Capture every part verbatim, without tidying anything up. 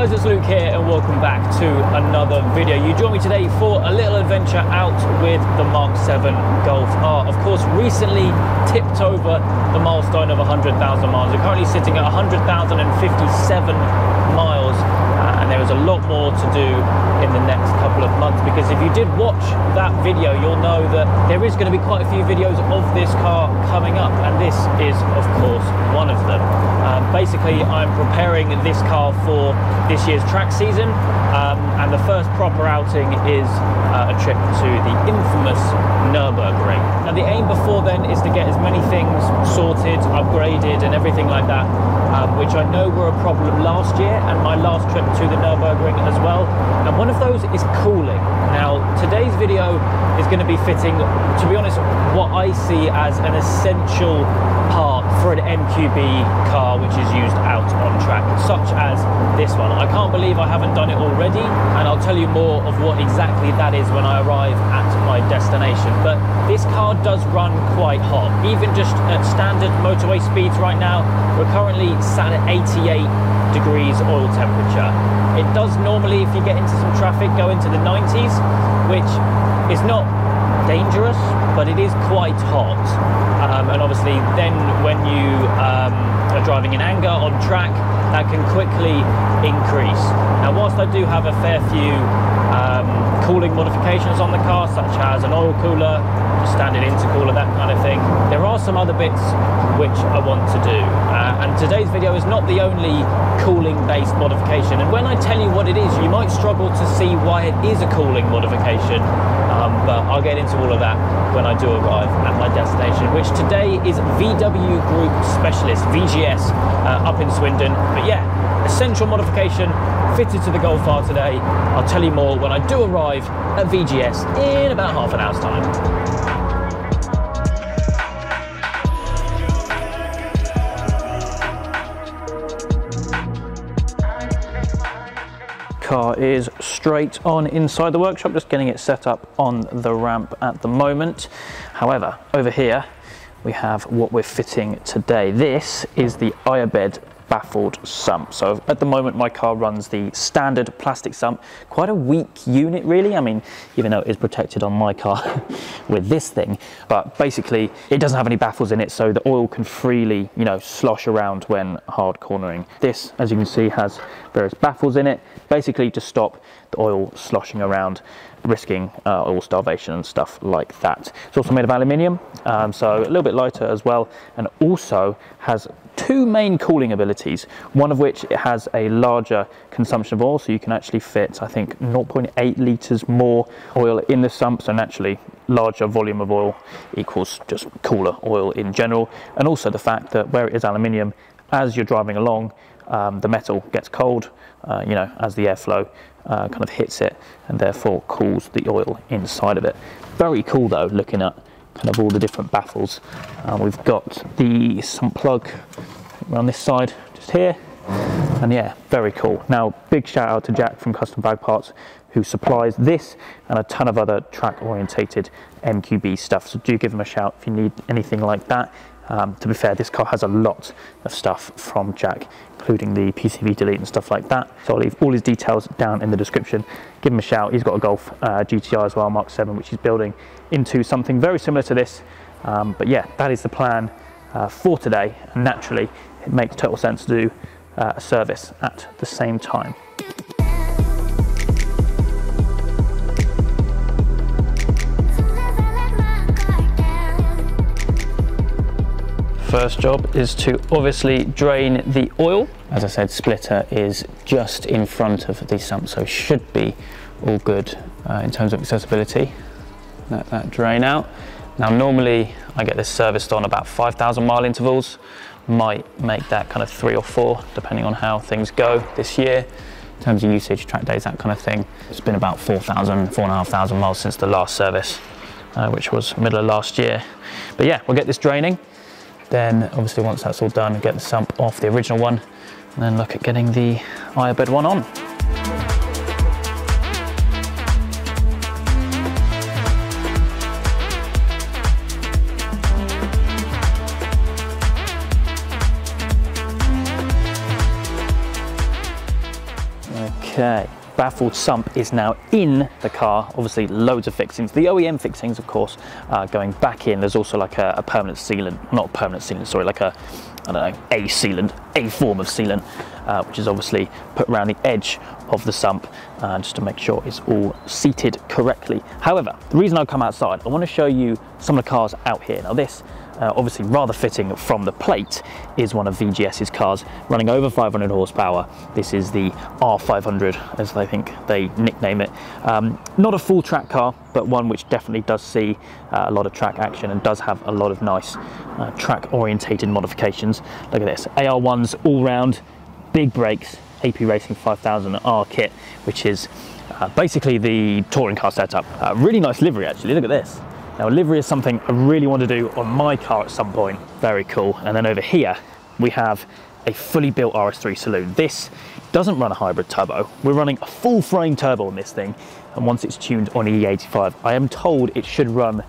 guys, it's Luke here and welcome back to another video. You join me today for a little adventure out with the Mark seven Golf R. Of course, recently tipped over the milestone of one hundred thousand miles. We're currently sitting at one hundred thousand fifty-seven miles uh, and there is a lot more to do in the next couple of months, because if you did watch that video, you'll know that there is going to be quite a few videos of this car coming up, and this is of course one of them. Um, basically, I'm preparing this car for this year's track season, um, and the first proper outing is uh, a trip to the infamous Nürburgring. Now, the aim before then is to get as many things sorted, upgraded and everything like that, um, which I know were a problem last year and my last trip to the Nürburgring as well, and one of those is cooling. Now, today's video is going to be fitting, to be honest, what I see as an essential part for an M Q B car which is used out on track, such as this one. I can't believe I haven't done it already, and I'll tell you more of what exactly that is when I arrive at my destination. But this car does run quite hot, even just at standard motorway speeds. Right now we're currently sat at eighty-eight degrees oil temperature. It does normally, if you get into some traffic, go into the nineties, which is not dangerous, but it is quite hot. Um, and obviously then when you um, are driving in anger on track, that can quickly increase. Now, whilst I do have a fair few um, cooling modifications on the car, such as an oil cooler, standard intercooler, that kind of thing, there are some other bits which I want to do, uh, and today's video is not the only cooling based modification. And when I tell you what it is, you might struggle to see why it is a cooling modification, um, but I'll get into all of that when I do arrive at my destination, which today is V W Group Specialist, V G S, uh, up in Swindon. But yeah, essential modification fitted to the Golf R today. I'll tell you more when I do arrive at V G S in about half an hour's time. Car is straight on inside the workshop, just getting it set up on the ramp at the moment. However, over here we have what we're fitting today. This is the iABED baffled sump. So at the moment my car runs the standard plastic sump, quite a weak unit really. I mean, even though it is protected on my car with this thing, but basically it doesn't have any baffles in it, so the oil can freely, you know, slosh around when hard cornering. This, as you can see, has various baffles in it, basically to stop the oil sloshing around, risking uh, oil starvation and stuff like that. It's also made of aluminium, um, so a little bit lighter as well, and also has two main cooling abilities, one of which it has a larger consumption of oil, so you can actually fit, I think, zero point eight litres more oil in the sump, so naturally larger volume of oil equals just cooler oil in general. And also the fact that where it is aluminium, as you're driving along, um, the metal gets cold, uh, you know, as the airflow uh, kind of hits it, and therefore cools the oil inside of it. Very cool though, looking at kind of all the different baffles. Uh, we've got the sump plug around this side, just here, and yeah, very cool. Now, big shout out to Jack from Custom Bag Parts, who supplies this and a ton of other track orientated M Q B stuff, so do give them a shout if you need anything like that. Um, to be fair, this car has a lot of stuff from Jack, including the P C V delete and stuff like that. So I'll leave all his details down in the description. Give him a shout. He's got a Golf uh, G T I as well, Mark seven, which he's building into something very similar to this. Um, but yeah, that is the plan uh, for today. And naturally, it makes total sense to do uh, a service at the same time. First job is to obviously drain the oil. As I said, splitter is just in front of the sump, so should be all good uh, in terms of accessibility. Let that drain out. Now, normally I get this serviced on about five thousand mile intervals. Might make that kind of three or four, depending on how things go this year. In terms of usage, track days, that kind of thing. It's been about four thousand, four thousand five hundred miles since the last service, uh, which was middle of last year. But yeah, we'll get this draining. Then obviously once that's all done, get the sump off the original one and then look at getting the iABED one on. Okay, baffled sump is now in the car. Obviously loads of fixings, the O E M fixings of course, uh, going back in. There's also like a, a permanent sealant, not permanent sealant, sorry, like a, I don't know, a sealant, a form of sealant, uh, which is obviously put around the edge of the sump, uh, just to make sure it's all seated correctly. However, the reason I come outside, I want to show you some of the cars out here. Now this, uh, obviously rather fitting from the plate, is one of V G S's cars running over five hundred horsepower. This is the R five hundred, as I think they nickname it. Um, not a full track car, but one which definitely does see uh, a lot of track action and does have a lot of nice uh, track orientated modifications. Look at this, A R ones all round, big brakes, A P Racing five thousand R kit, which is uh, basically the touring car setup. Uh, really nice livery actually, look at this. Now livery is something I really want to do on my car at some point. Very cool. And then over here we have a fully built R S three saloon. This doesn't run a hybrid turbo. We're running a full frame turbo on this thing, and once it's tuned on E eighty-five, I am told it should run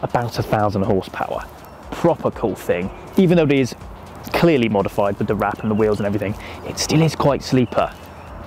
about a thousand horsepower. Proper cool thing. Even though it is clearly modified with the wrap and the wheels and everything, it still is quite sleeper.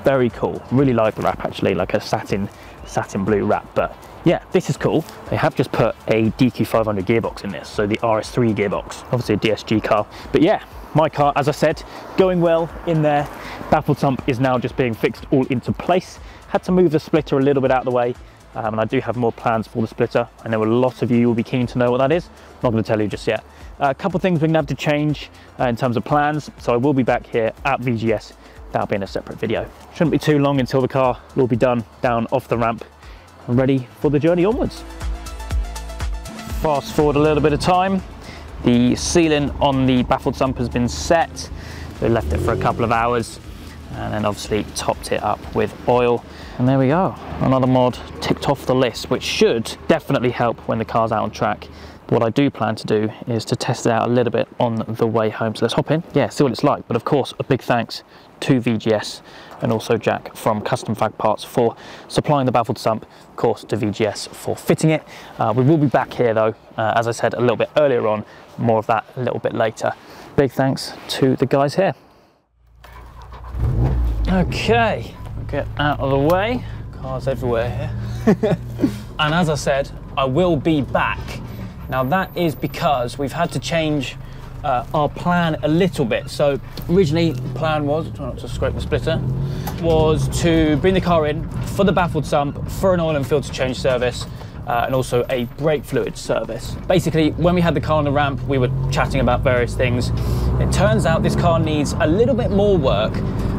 Very cool. Really like the wrap actually, like a satin satin blue wrap. But yeah, this is cool. They have just put a D Q five hundred gearbox in this, so the R S three gearbox, obviously a D S G car. But yeah, my car, as I said, going well in there. Baffle sump is now just being fixed all into place. Had to move the splitter a little bit out of the way, um, and I do have more plans for the splitter. I know a lot of you will be keen to know what that is. I'm not going to tell you just yet. Uh, a couple of things we're going to have to change uh, in terms of plans, so I will be back here at V G S. That'll be in a separate video. Shouldn't be too long until the car will all be done down off the ramp and ready for the journey onwards. Fast forward a little bit of time. The sealant on the baffled sump has been set. We left it for a couple of hours and then obviously topped it up with oil. And there we go, another mod ticked off the list, which should definitely help when the car's out on track. What I do plan to do is to test it out a little bit on the way home. So let's hop in, yeah, see what it's like. But of course, a big thanks to V G S and also Jack from Custom V A G Parts for supplying the baffled sump, of course to V G S for fitting it. Uh, we will be back here though, uh, as I said a little bit earlier on, more of that a little bit later. Big thanks to the guys here. Okay, get out of the way. Cars everywhere here. And as I said, I will be back. Now that is because we've had to change uh, our plan a little bit. So originally the plan was, try not to scrape the splitter, was to bring the car in for the baffled sump, for an oil and filter change service, uh, and also a brake fluid service. Basically, when we had the car on the ramp, we were chatting about various things. It turns out this car needs a little bit more work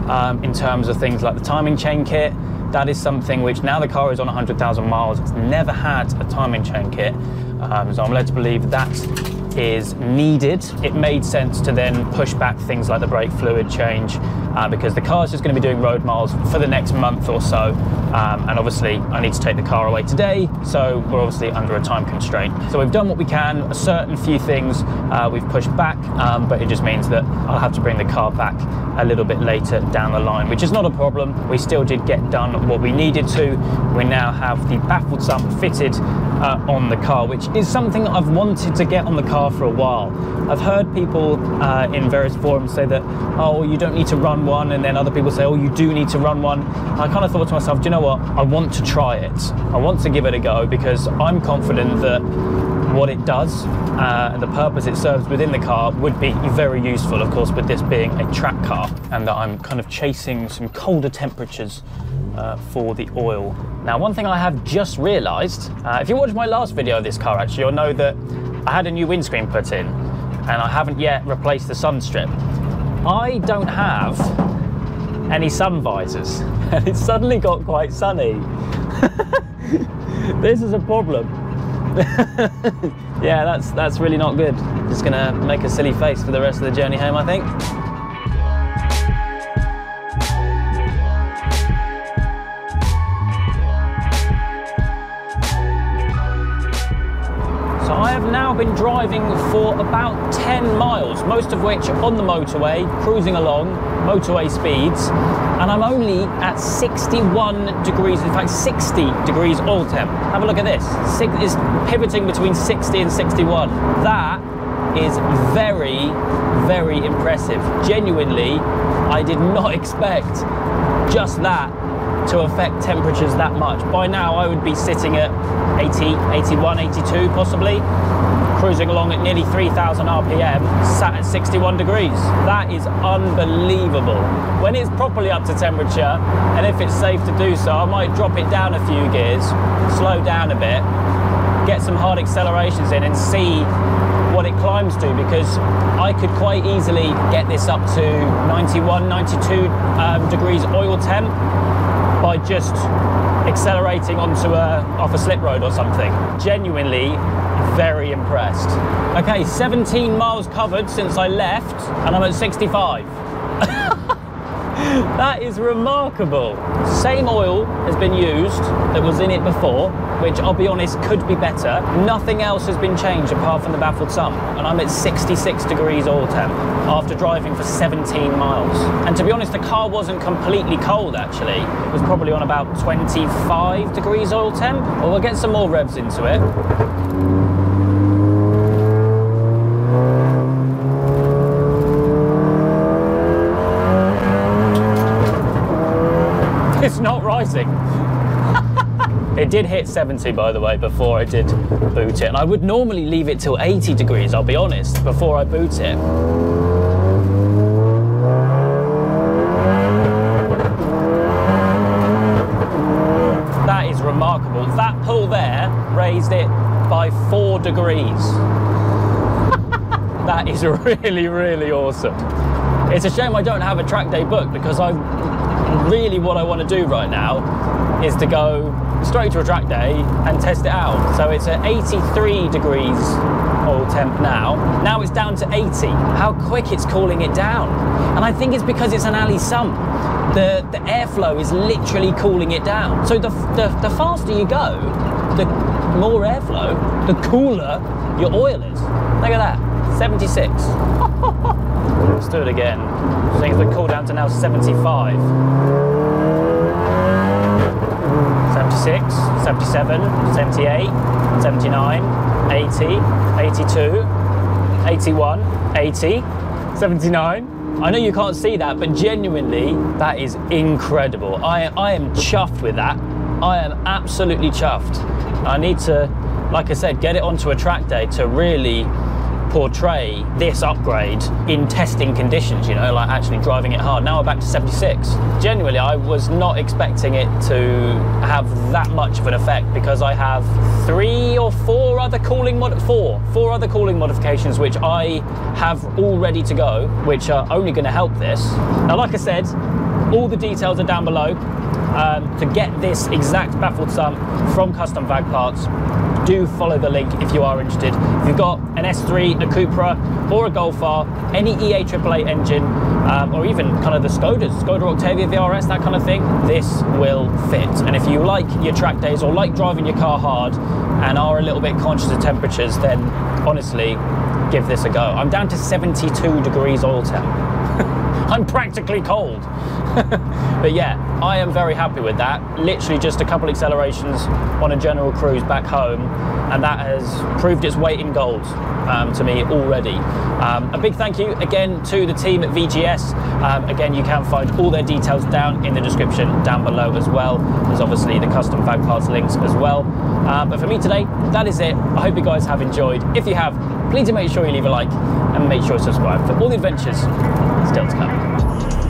um, in terms of things like the timing chain kit. That is something which, now the car is on one hundred thousand miles, it's never had a timing chain kit. Um, so I'm led to believe that is needed. It made sense to then push back things like the brake fluid change uh, because the car's just going to be doing road miles for the next month or so, um, and obviously I need to take the car away today, so we're obviously under a time constraint. So we've done what we can, a certain few things uh, we've pushed back, um, but it just means that I'll have to bring the car back a little bit later down the line, which is not a problem. We still did get done what we needed to. We now have the baffled sump fitted uh, on the car, which is something I've wanted to get on the car for a while. I've heard people uh, in various forums say that, oh, you don't need to run one, and then other people say, oh, you do need to run one. I kind of thought to myself, do you know what? I want to try it. I want to give it a go because I'm confident that what it does uh, and the purpose it serves within the car would be very useful, of course, with this being a track car, and that I'm kind of chasing some colder temperatures uh, for the oil. Now, one thing I have just realized, uh, if you watched my last video of this car, actually, you'll know that I had a new windscreen put in and I haven't yet replaced the sun strip. I don't have any sun visors and it suddenly got quite sunny. This is a problem. Yeah, that's, that's really not good. Just gonna make a silly face for the rest of the journey home, I think. Been driving for about ten miles, most of which on the motorway, cruising along motorway speeds, and I'm only at sixty-one degrees, in fact sixty degrees oil temp. Have a look at this, it's pivoting between sixty and sixty-one. That is very, very impressive. Genuinely, I did not expect just that to affect temperatures that much. By now I would be sitting at eighty, eighty-one, eighty-two possibly, cruising along at nearly three thousand R P M, sat at sixty-one degrees. That is unbelievable. When it's properly up to temperature, and if it's safe to do so, I might drop it down a few gears, slow down a bit, get some hard accelerations in and see what it climbs to, because I could quite easily get this up to ninety-one, ninety-two um, degrees oil temp by just accelerating onto a, off a slip road or something. Genuinely very impressed. Okay, seventeen miles covered since I left and I'm at sixty-five. That is remarkable. Same oil has been used that was in it before, which I'll be honest could be better. Nothing else has been changed apart from the baffled sump, and I'm at sixty-six degrees oil temp after driving for seventeen miles. And to be honest, the car wasn't completely cold actually. It was probably on about twenty-five degrees oil temp. Well, we'll get some more revs into it. It's not rising. It did hit seventy, by the way, before I did boot it. And I would normally leave it till eighty degrees, I'll be honest, before I boot it. That is remarkable. That pull there raised it by four degrees. That is really, really awesome. It's a shame I don't have a track day booked, because I've really what I want to do right now is to go straight to a track day and test it out. So it's at eighty-three degrees oil temp now. Now it's down to eighty. How quick it's cooling it down. And I think it's because it's an alley sump. The, the airflow is literally cooling it down. So the, the, the faster you go, the more airflow, the cooler your oil is. Look at that, seventy-six. Let's do it again. I think it's cooled down to now seventy-five, seventy-six, seventy-seven, seventy-eight, seventy-nine, eighty, eighty-two, eighty-one, eighty, seventy-nine. I know you can't see that, but genuinely, that is incredible. I, I am chuffed with that. I am absolutely chuffed. I need to, like I said, get it onto a track day to really portray this upgrade in testing conditions, you know, like actually driving it hard. Now we're back to seventy-six. Genuinely, I was not expecting it to have that much of an effect, because I have three or four other cooling mod four, four other cooling modifications which I have all ready to go, which are only going to help this. Now, like I said, all the details are down below. Um, to get this exact baffled sump from Custom V A G Parts, do follow the link if you are interested. If you've got an S three, a Cupra, or a Golf R, any E A triple A engine, um, or even kind of the Skodas, Skoda Octavia V R S, that kind of thing, this will fit. And if you like your track days or like driving your car hard and are a little bit conscious of temperatures, then honestly, give this a go. I'm down to seventy-two degrees oil temp. I'm practically cold. But yeah, I am very happy with that. Literally just a couple accelerations on a general cruise back home, and that has proved its weight in gold um, to me already. Um, a big thank you again to the team at V G S. Um, again, you can find all their details down in the description down below as well. There's obviously the Custom V A G Parts links as well. Uh, but for me today, that is it. I hope you guys have enjoyed. If you have, please do make sure you leave a like and make sure you subscribe for all the adventures still to come.